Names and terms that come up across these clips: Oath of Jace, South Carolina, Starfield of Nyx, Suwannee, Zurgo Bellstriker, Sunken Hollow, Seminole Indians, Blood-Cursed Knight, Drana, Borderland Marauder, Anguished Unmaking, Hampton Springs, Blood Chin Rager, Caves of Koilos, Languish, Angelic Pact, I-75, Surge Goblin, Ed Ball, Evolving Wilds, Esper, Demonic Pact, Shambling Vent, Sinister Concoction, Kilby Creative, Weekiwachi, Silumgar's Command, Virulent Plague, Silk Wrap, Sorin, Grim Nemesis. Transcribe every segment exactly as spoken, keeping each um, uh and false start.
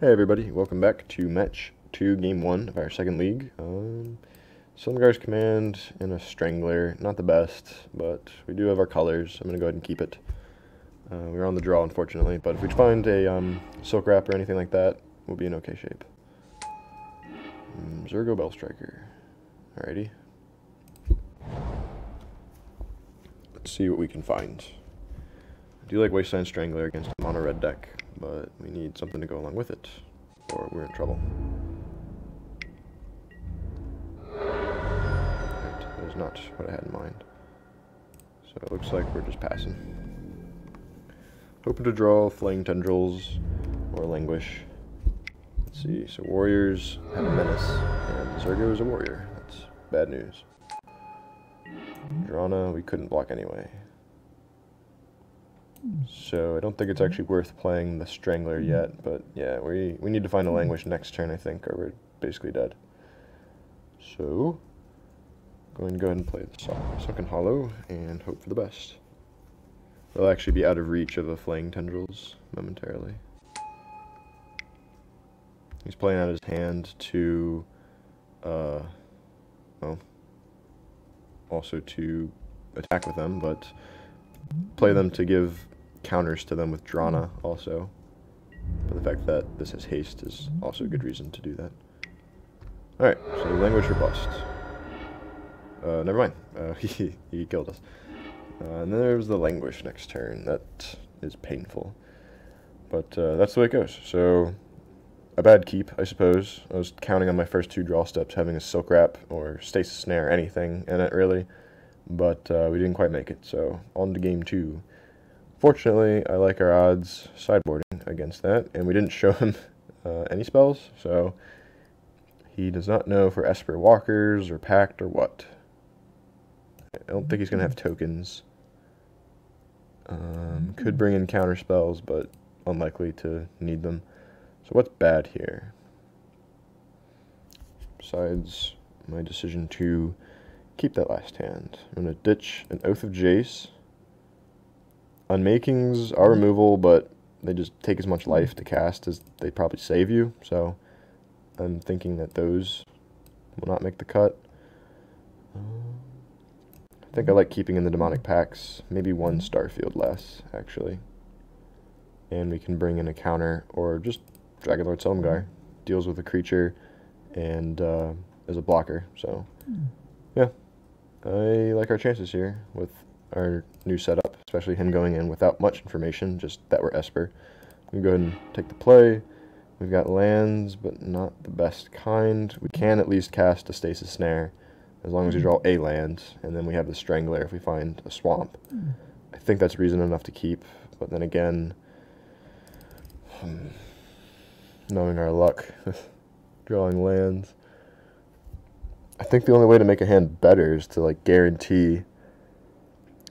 Hey everybody, welcome back to match two, game one of our second league. Um, Silumgar's Command and a Strangler, not the best, but we do have our colors. I'm going to go ahead and keep it. Uh, we were on the draw, unfortunately, but if we find a um, Silk Wrap or anything like that, we'll be in okay shape. Um, Zurgo Bellstriker. Alrighty. Let's see what we can find. I do like Wasteland Strangler against a mono-red deck, but we need something to go along with it, or we're in trouble. Right, that is not what I had in mind. So it looks like we're just passing. Hoping to draw Flaying Tendrils or Languish. Let's see, so warriors have a menace, and Zurgo is a warrior. That's bad news. Drana, we couldn't block anyway. So I don't think it's actually worth playing the Strangler yet, but yeah, we, we need to find a Languish next turn, I think, or we're basically dead. So, I'm going to go ahead and play the Sunken Hollow and hope for the best. They'll actually be out of reach of the Flaying Tendrils momentarily. He's playing out his hand to, uh, well, also to attack with them, but play them to give counters to them with Drana also. But the fact that this has haste is also a good reason to do that. Alright, so Languish or bust. Uh, never mind. Uh, he, he killed us. Uh, and then there's the Languish next turn. That is painful. But uh, that's the way it goes. So, a bad keep, I suppose. I was counting on my first two draw steps having a Silk Wrap or Stasis Snare, anything in it really. But uh, we didn't quite make it, so on to game two. Fortunately, I like our odds sideboarding against that, and we didn't show him uh, any spells, so he does not know for Esper Walkers or Pact or what. I don't think he's going to have tokens. Um, could bring in counter spells, but unlikely to need them. So what's bad here? Besides my decision to keep that last hand. I'm going to ditch an Oath of Jace. Unmakings are removal, but they just take as much life to cast as they probably save you, so I'm thinking that those will not make the cut. I think I like keeping in the Demonic Pacts, maybe one Starfield less, actually. And we can bring in a counter, or just Dragonlord Silumgar. Deals with a creature and uh, is a blocker, so yeah. I like our chances here with our new setup, especially him going in without much information, just that we're Esper. We can go ahead and take the play. We've got lands, but not the best kind. We can at least cast a Stasis Snare, as long as we draw a land, and then we have the Strangler if we find a swamp. I think that's reason enough to keep, but then again, knowing our luck with drawing lands, I think the only way to make a hand better is to like guarantee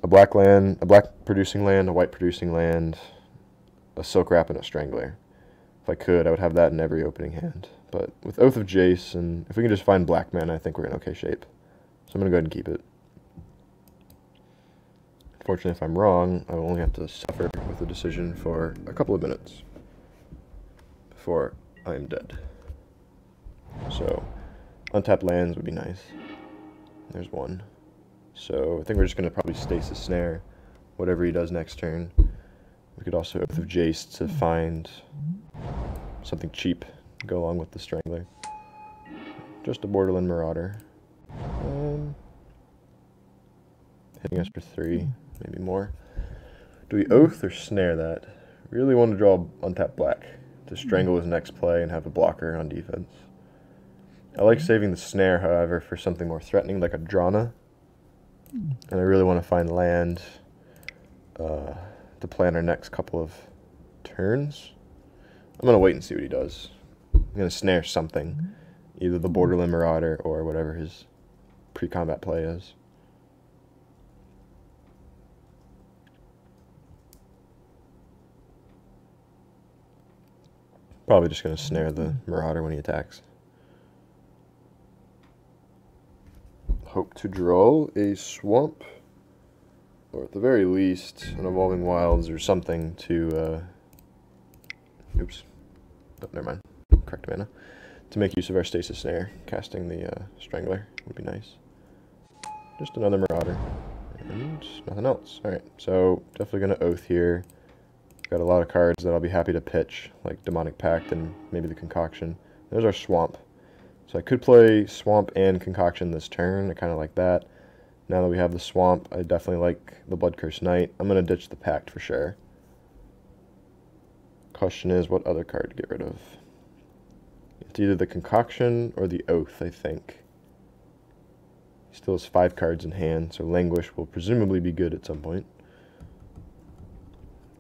a black land, a black producing land, a white producing land, a Silk Wrap, and a Strangler. If I could, I would have that in every opening hand. But with Oath of Jace, and if we can just find black mana, I think we're in okay shape. So I'm going to go ahead and keep it. Unfortunately, if I'm wrong, I will only have to suffer with the decision for a couple of minutes before I am dead. So untapped lands would be nice. There's one. So I think we're just going to probably Stasis Snare, whatever he does next turn. We could also Oath of Jace to find something cheap to go along with the Strangler. Just a Borderland Marauder. Um, hitting us for three, maybe more. Do we Oath or Snare that? Really want to draw untapped black to strangle his next play and have a blocker on defense. I like saving the Snare, however, for something more threatening, like a Drana. And I really want to find land uh, to play on our next couple of turns. I'm going to wait and see what he does. I'm going to Snare something, either the Borderland Marauder or whatever his pre-combat play is. Probably just going to Snare the Marauder when he attacks. Hope to draw a swamp, or at the very least, an Evolving Wilds or something to, uh, oops, but never mind, correct mana, to make use of our Stasis Snare. Casting the uh, Strangler would be nice. Just another Marauder, and nothing else. Alright, so definitely going to Oath here. Got a lot of cards that I'll be happy to pitch, like Demonic Pact and maybe the Concoction. There's our Swamp. So I could play Swamp and Concoction this turn. I kind of like that. Now that we have the Swamp, I definitely like the Blood-Cursed Knight. I'm going to ditch the Pact for sure. Question is, what other card to get rid of? It's either the Concoction or the Oath, I think. He still has five cards in hand, so Languish will presumably be good at some point.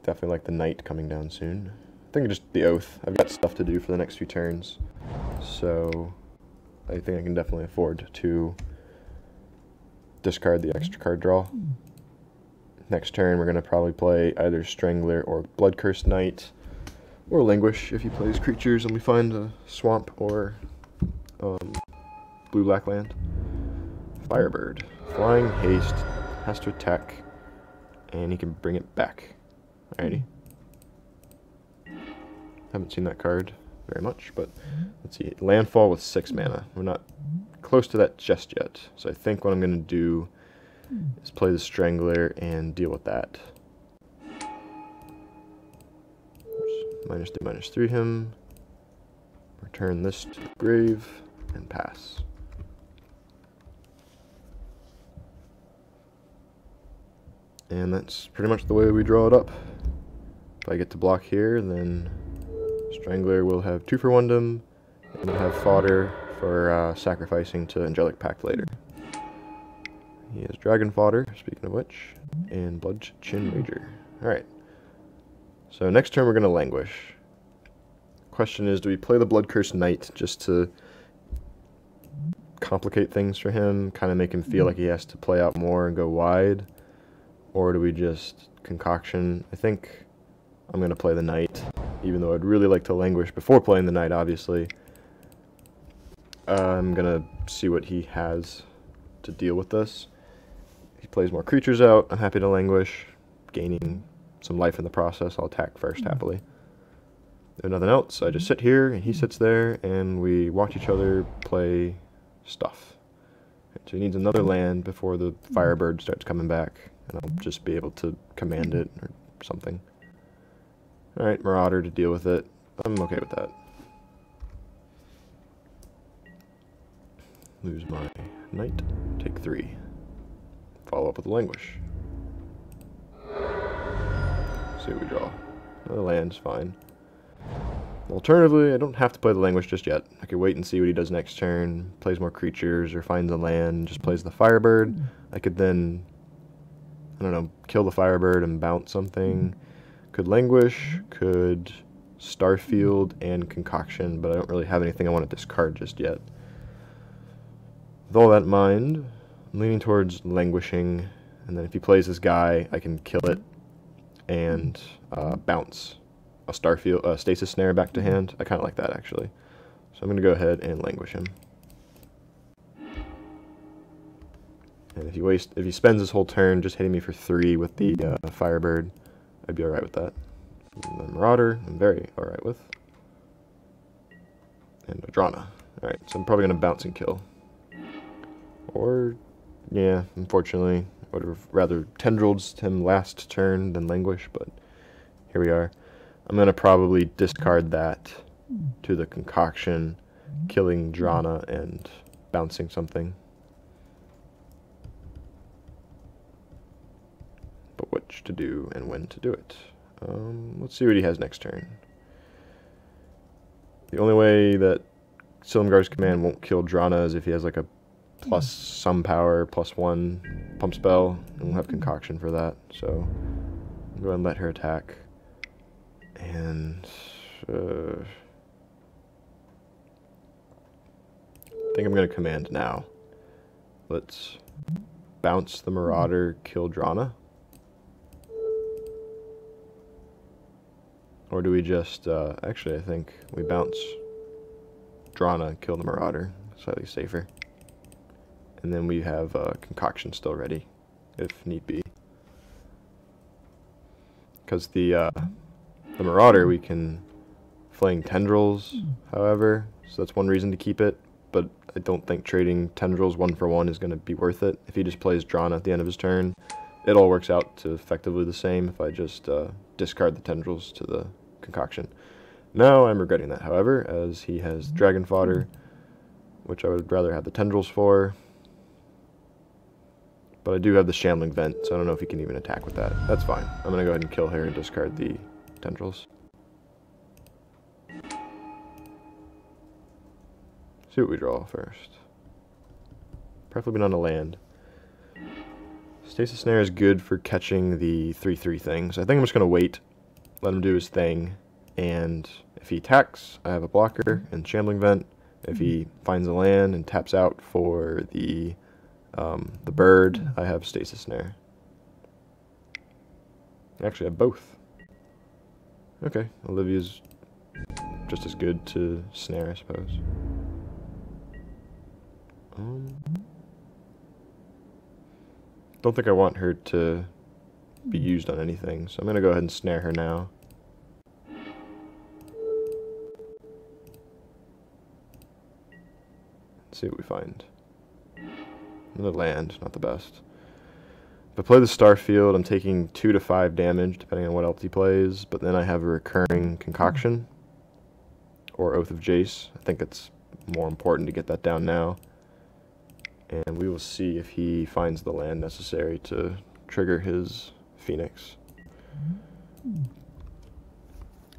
Definitely like the Knight coming down soon. I think just the Oath. I've got stuff to do for the next few turns, so I think I can definitely afford to discard the extra card draw. Next turn, we're going to probably play either Strangler or Blood-Cursed Knight, or Languish if he plays creatures and we find a Swamp or um, Blue Black Land. Firebird. Flying Haste, has to attack, and he can bring it back. Alrighty. Haven't seen that card very much, but let's see. Landfall with six mana. We're not close to that just yet, so I think what I'm going to do is play the Strangler and deal with that. Minus three, minus three him. Return this to the grave and pass. And that's pretty much the way we draw it up. If I get to block here, then Strangler will have two for one-dom, and we'll have fodder for uh, sacrificing to Angelic Pact later. He has Dragon Fodder, speaking of which, and Blood Chin Rager. Alright. So next turn we're going to Languish. Question is, do we play the Blood-Cursed Knight just to complicate things for him, kind of make him feel like he has to play out more and go wide? Or do we just Concoction? I think I'm going to play the Knight, even though I'd really like to Languish before playing the Knight, obviously. Uh, I'm going to see what he has to deal with this. If he plays more creatures out, I'm happy to Languish, gaining some life in the process. I'll attack first, happily. There's nothing else. I just sit here, and he sits there, and we watch each other play stuff. So he needs another land before the Firebird starts coming back, and I'll just be able to command it or something. Alright, Marauder to deal with it. I'm okay with that. Lose my Knight. Take three. Follow up with Languish. See what we draw. Another land's fine. Alternatively, I don't have to play the Languish just yet. I could wait and see what he does next turn. Plays more creatures or finds a land. Just plays the Firebird. I could then, I don't know, kill the Firebird and bounce something. Could Languish. Could Starfield and Concoction. But I don't really have anything I want to discard just yet. With all that in mind, I'm leaning towards Languishing. And then if he plays this guy, I can kill it and uh, bounce a Starfield, uh, Stasis Snare back to hand. I kind of like that, actually. So I'm going to go ahead and Languish him. And if he waste, if he spends his whole turn just hitting me for three with the uh, Firebird, I'd be alright with that. And the Marauder, I'm very alright with. And a Drana. Alright, so I'm probably going to bounce and kill. Or, yeah, unfortunately, I would have rather tendrilled him last turn than Languish, but here we are. I'm going to probably discard that to the Concoction, killing Drana and bouncing something. But which to do and when to do it. Um, let's see what he has next turn. The only way that Silumgar's Command won't kill Drana is if he has like a plus some power, plus one pump spell, and we'll have Concoction for that. So I'll go ahead and let her attack. And uh, I think I'm going to command now. Let's bounce the Marauder, kill Drana. Or do we just, uh, actually I think we bounce Drana, kill the Marauder, slightly safer. And then we have uh, Concoction still ready, if need be. Because the, uh, the Marauder, we can Flaying Tendrils, however, so that's one reason to keep it, but I don't think trading Tendrils one for one is going to be worth it. If he just plays Drana at the end of his turn, it all works out to effectively the same if I just uh, discard the Tendrils to the Concoction. Now I'm regretting that, however, as he has Dragon Fodder, which I would rather have the Tendrils for. But I do have the Shambling Vent, so I don't know if he can even attack with that. That's fine. I'm going to go ahead and kill her and discard the Tendrils. See what we draw first. Preferably not a land. Stasis Snare is good for catching the three three things. I think I'm just going to wait, let him do his thing, and if he attacks, I have a blocker and Shambling Vent. If he finds a land and taps out for the um, the bird, I have Stasis Snare. Actually, I have both. Okay, Olivia's just as good to snare, I suppose. Um, don't think I want her to be used on anything, so I'm going to go ahead and snare her now. See what we find. Another land, not the best. If I play the Starfield, I'm taking two to five damage, depending on what else he plays, but then I have a recurring Concoction, or Oath of Jace. I think it's more important to get that down now. And we will see if he finds the land necessary to trigger his Phoenix.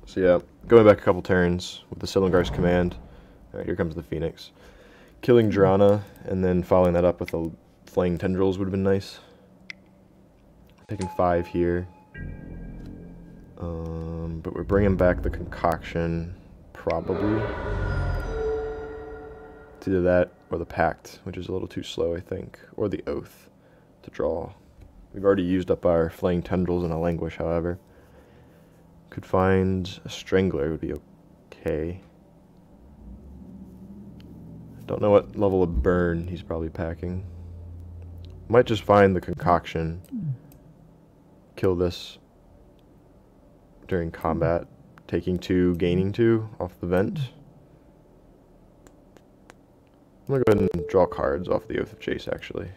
So yeah, going back a couple turns with the Silumgar's Command. Alright, here comes the Phoenix. Killing Drana, and then following that up with the Flaying Tendrils would have been nice. Taking five here. Um, but we're bringing back the Concoction, probably. It's either that or the Pact, which is a little too slow, I think. Or the Oath to draw. We've already used up our Flaying Tendrils in a Languish, however. Could find a Strangler would be okay. Don't know what level of burn he's probably packing. Might just find the Concoction. Kill this during combat. Taking two, gaining two off the vent. I'm going to go ahead and draw cards off the Oath of Jace, actually.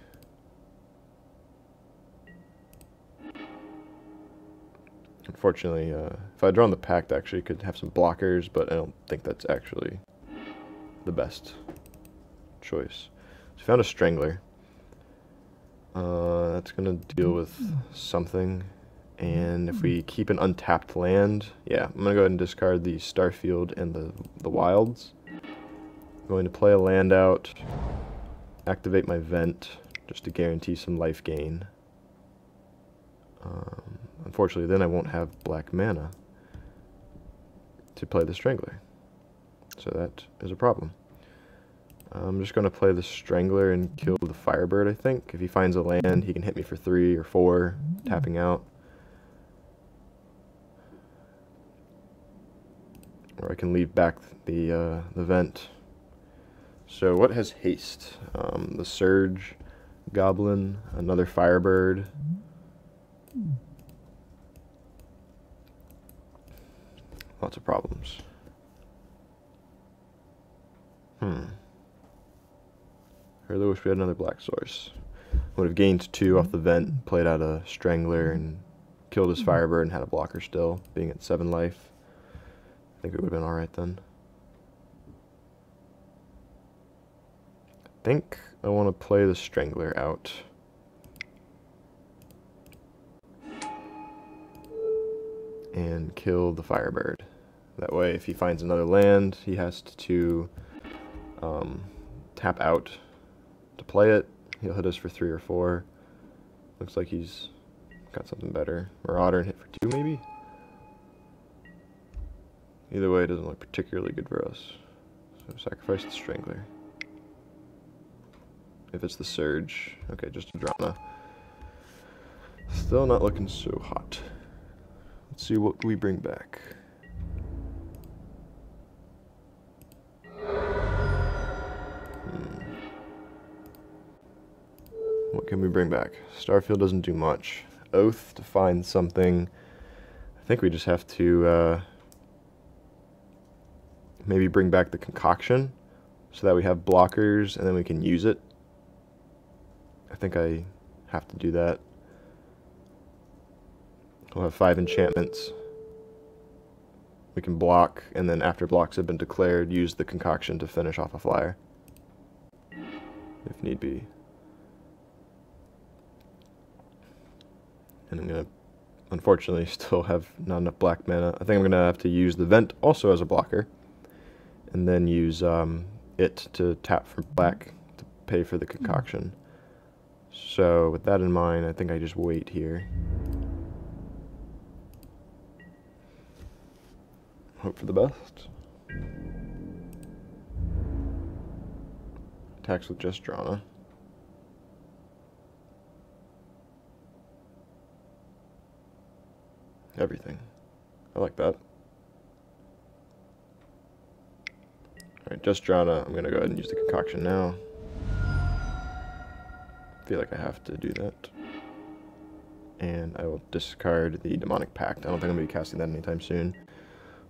Unfortunately, uh, if I draw on the Pact, actually, it could have some blockers, but I don't think that's actually the best choice. So found a Strangler. Uh, that's gonna deal with something. And if we keep an untapped land, yeah, I'm gonna go ahead and discard the Starfield and the, the Wilds. I'm going to play a land out, activate my Vent, just to guarantee some life gain. Um, unfortunately, then I won't have black mana to play the Strangler. So that is a problem. I'm just going to play the Strangler and kill the Firebird, I think. If he finds a land, he can hit me for three or four, tapping out. Or I can leave back the, uh, the Vent. So what has haste? Um, the Surge Goblin, another Firebird. Lots of problems. Hmm. I really wish we had another black source. Would have gained two off the Vent, played out a Strangler, and killed his Firebird and had a blocker still, being at seven life. I think it would have been alright then. I think I want to play the Strangler out. And kill the Firebird. That way, if he finds another land, he has to um, tap out to play it. He'll hit us for three or four. Looks like he's got something better. Marauder and hit for two, maybe? Either way, it doesn't look particularly good for us. So sacrifice the Strangler. If it's the Surge. Okay, just a Drana. Still not looking so hot. Let's see what we bring back. What can we bring back? Starfield doesn't do much. Oath to find something. I think we just have to uh, maybe bring back the concoction so that we have blockers and then we can use it. I think I have to do that. We'll have five enchantments. We can block, and then after blocks have been declared, use the concoction to finish off a flyer, if need be. And I'm going to, unfortunately, still have not enough black mana. I think I'm going to have to use the vent also as a blocker, and then use um, it to tap for black to pay for the concoction. So with that in mind, I think I just wait here. Hope for the best. Attacks with just Drana. Everything. I like that. Alright, just Drana. I'm going to go ahead and use the concoction now. I feel like I have to do that. And I will discard the Demonic Pact. I don't think I'm going to be casting that anytime soon.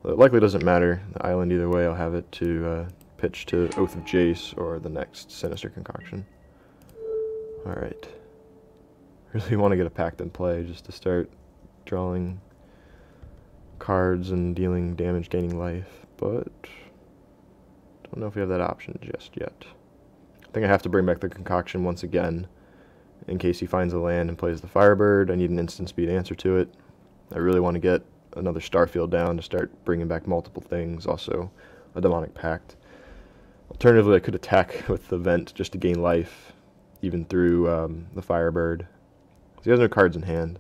It likely doesn't matter. The island, either way, I'll have it to uh, pitch to Oath of Jace or the next Sinister Concoction. Alright. Really want to get a pact in play just to start drawing cards and dealing damage, gaining life, but don't know if we have that option just yet. I think I have to bring back the concoction once again in case he finds a land and plays the Firebird. I need an instant speed answer to it. I really want to get another Starfield down to start bringing back multiple things, also a Demonic Pact. Alternatively, I could attack with the vent just to gain life, even through um, the Firebird. So he has no cards in hand.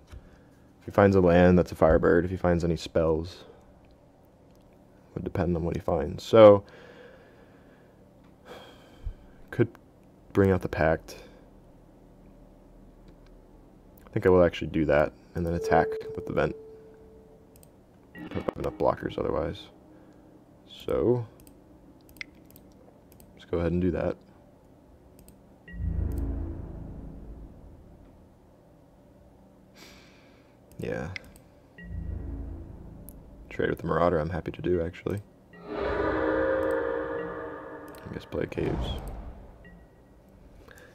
If he finds a land, that's a Firebird. If he finds any spells, it would depend on what he finds. So, could bring out the Pact. I think I will actually do that, and then attack with the vent. I don't have enough blockers otherwise. So, let's go ahead and do that. Yeah. Trade with the Marauder, I'm happy to do, actually. I guess play Caves.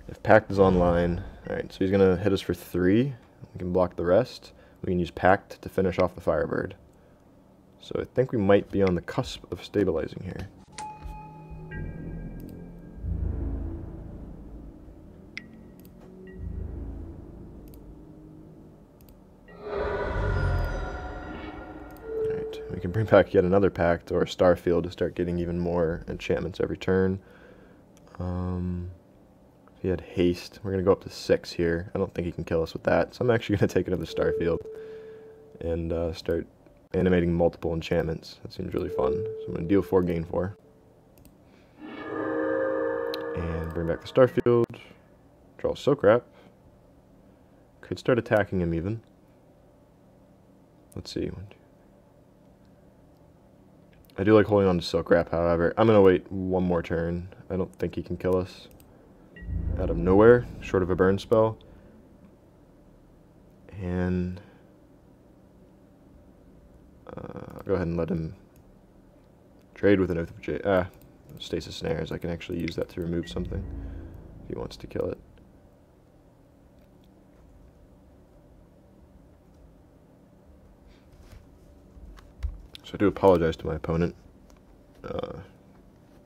If Pact is online, alright, so he's going to hit us for three. We can block the rest. We can use Pact to finish off the Firebird. So I think we might be on the cusp of stabilizing here. Alright, we can bring back yet another pact or a Starfield to start getting even more enchantments every turn. Um, if he had haste, we're going to go up to six here. I don't think he can kill us with that, so I'm actually going to take another Starfield and uh, start animating multiple enchantments. That seems really fun. So I'm going to deal four, gain four. And bring back the Starfield. Draw Silk Wrap. Could start attacking him even. Let's see. One, two. I do like holding on to Silk Wrap, however. I'm going to wait one more turn. I don't think he can kill us out of nowhere, short of a burn spell. And Uh, I'll go ahead and let him trade with an Oath of Jace. Ah, Stasis Snares. I can actually use that to remove something if he wants to kill it. So I do apologize to my opponent. Uh,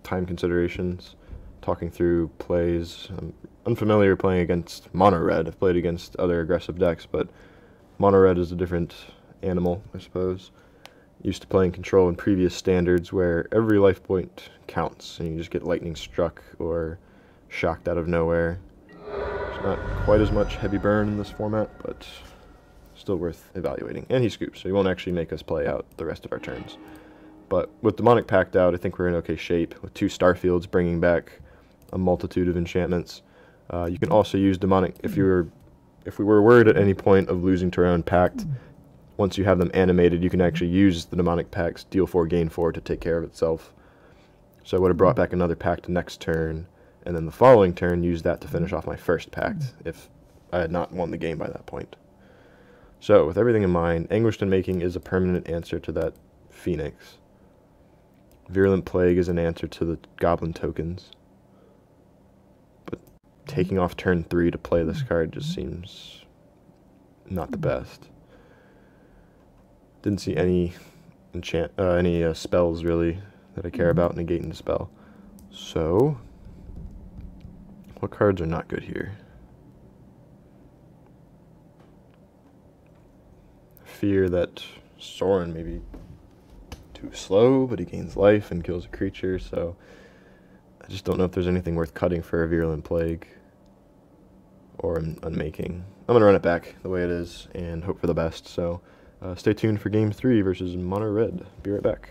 time considerations, talking through plays. I'm unfamiliar playing against mono-red. I've played against other aggressive decks, but mono-red is a different animal, I suppose. Used to playing control in previous standards where every life point counts and you just get lightning struck or shocked out of nowhere. There's not quite as much heavy burn in this format, but still worth evaluating. And he scoops, so he won't actually make us play out the rest of our turns. But with Demonic Pact out, I think we're in okay shape, with two Starfields bringing back a multitude of enchantments. Uh, you can also use Demonic, if you were, if we were worried at any point of losing to our own Pact, once you have them animated, you can actually use the Demonic Pact's deal four, gain four to take care of itself. So I would have brought back another pact next turn, and then the following turn use that to finish off my first pact, if I had not won the game by that point. So, with everything in mind, Anguished Unmaking is a permanent answer to that Phoenix. Virulent Plague is an answer to the Goblin tokens. But taking off turn three to play this card just seems not the best. Didn't see any enchant uh, any uh, spells really that I care about negating the spell. So, what cards are not good here? I fear that Sorin may be too slow, but he gains life and kills a creature, so I just don't know if there's anything worth cutting for a Virulent Plague or an Unmaking. I'm gonna run it back the way it is and hope for the best, so uh, stay tuned for game three versus Mono Red. Be right back.